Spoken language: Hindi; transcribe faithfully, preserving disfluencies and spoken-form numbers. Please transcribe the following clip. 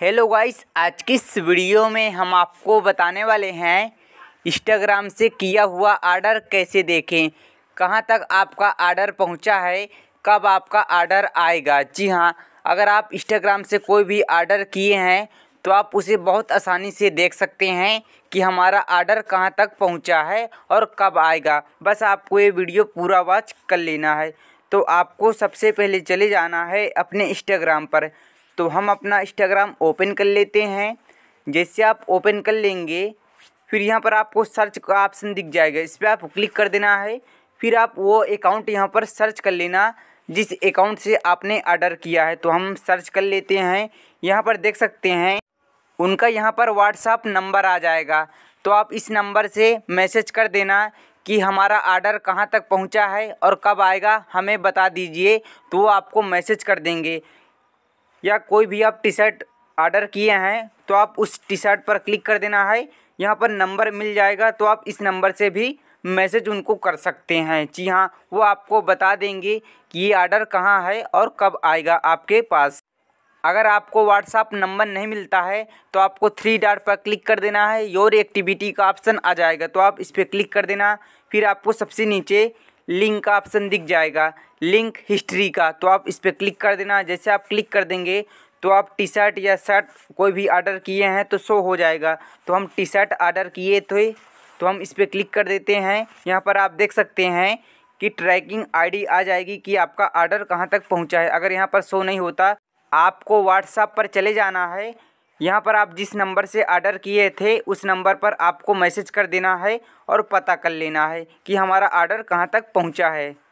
हेलो गाइस, आज की इस वीडियो में हम आपको बताने वाले हैं इंस्टाग्राम से किया हुआ आर्डर कैसे देखें, कहां तक आपका आर्डर पहुंचा है, कब आपका आर्डर आएगा। जी हां, अगर आप इंस्टाग्राम से कोई भी आर्डर किए हैं तो आप उसे बहुत आसानी से देख सकते हैं कि हमारा आर्डर कहां तक पहुंचा है और कब आएगा। बस आपको ये वीडियो पूरा वॉच कर लेना है। तो आपको सबसे पहले चले जाना है अपने इंस्टाग्राम पर। तो हम अपना इंस्टाग्राम ओपन कर लेते हैं। जैसे आप ओपन कर लेंगे, फिर यहाँ पर आपको सर्च का ऑप्शन दिख जाएगा, इस पर आप क्लिक कर देना है। फिर आप वो अकाउंट यहाँ पर सर्च कर लेना जिस अकाउंट से आपने आर्डर किया है। तो हम सर्च कर लेते हैं। यहाँ पर देख सकते हैं उनका यहाँ पर व्हाट्सएप नंबर आ जाएगा। तो आप इस नंबर से मैसेज कर देना कि हमारा आर्डर कहाँ तक पहुँचा है और कब आएगा हमें बता दीजिए, तो वो आपको मैसेज कर देंगे। या कोई भी आप टी शर्ट आर्डर किए हैं तो आप उस टी शर्ट पर क्लिक कर देना है, यहाँ पर नंबर मिल जाएगा। तो आप इस नंबर से भी मैसेज उनको कर सकते हैं। जी हाँ, वो आपको बता देंगे कि ये आर्डर कहाँ है और कब आएगा आपके पास। अगर आपको व्हाट्सएप नंबर नहीं मिलता है तो आपको थ्री डॉट पर क्लिक कर देना है, योर एक्टिविटी का ऑप्शन आ जाएगा। तो आप इस पर क्लिक कर देना। फिर आपको सबसे नीचे लिंक का ऑप्शन दिख जाएगा, लिंक हिस्ट्री का। तो आप इस पर क्लिक कर देना। जैसे आप क्लिक कर देंगे तो आप टी शर्ट या शर्ट कोई भी आर्डर किए हैं तो शो हो जाएगा। तो हम टी शर्ट आर्डर किए थे तो हम इस पर क्लिक कर देते हैं। यहाँ पर आप देख सकते हैं कि ट्रैकिंग आईडी आ जाएगी कि आपका आर्डर कहाँ तक पहुँचा है। अगर यहाँ पर शो नहीं होता, आपको व्हाट्सएप पर चले जाना है। यहाँ पर आप जिस नंबर से आर्डर किए थे उस नंबर पर आपको मैसेज कर देना है और पता कर लेना है कि हमारा आर्डर कहाँ तक पहुँचा है।